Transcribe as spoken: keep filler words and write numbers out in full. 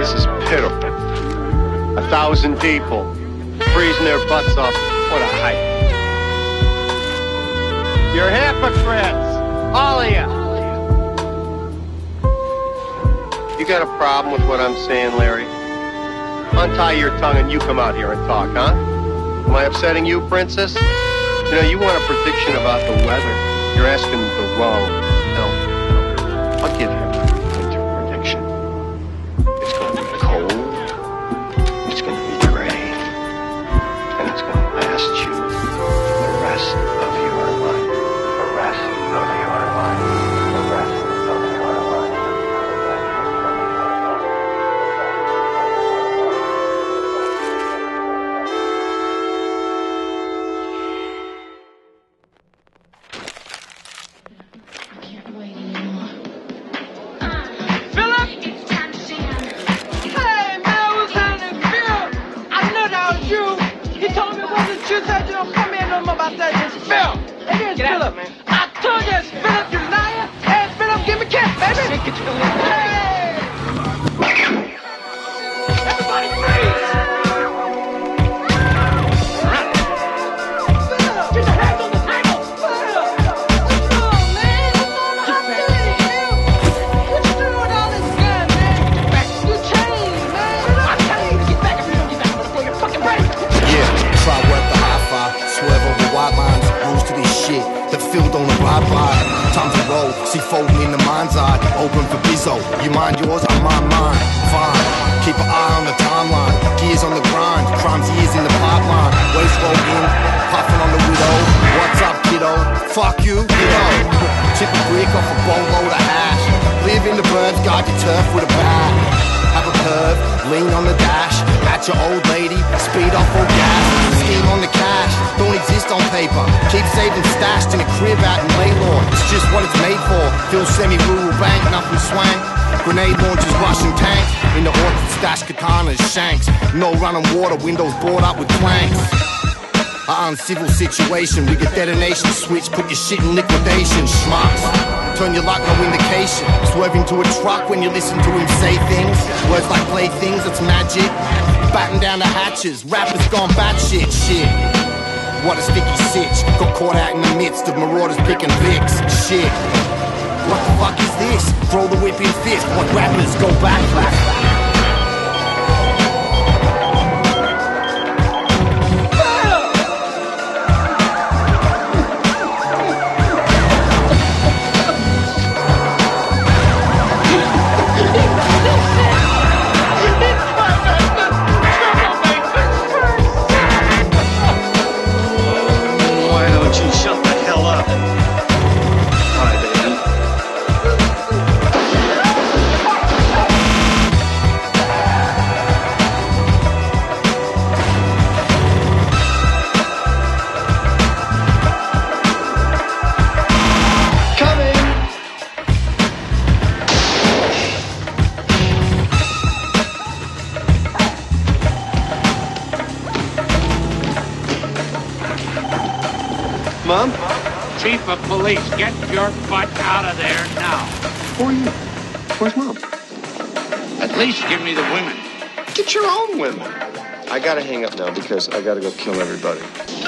This is pitiful. A thousand people freezing their butts off. What a hype. You're hypocrites, all of you. You got a problem with what I'm saying, Larry? Untie your tongue and you come out here and talk, huh? Am I upsetting you, Princess? You know, you want a prediction about the weather. You're asking the wrong elf. I'll give him a winter prediction. It's going to be cold, it's going to be gray, and it's going to last you the rest of your life. The rest of your life. The rest of your life. Windows bored up with planks. An uncivil situation. We get detonation switch. Put your shit in liquidation. Schmucks. Turn your luck, no indication. Swerve into a truck when you listen to him say things. Words like playthings, it's magic. Batten down the hatches. Rappers gone batshit. Shit. What a sticky sitch. Got caught out in the midst of marauders picking picks. Shit. What the fuck is this? Throw the whip in fist. What rappers go back back. Police, get your butt out of there now. Who are you? Where's Mom? At least give me the women. Get your own women. I gotta hang up now because I gotta go kill everybody.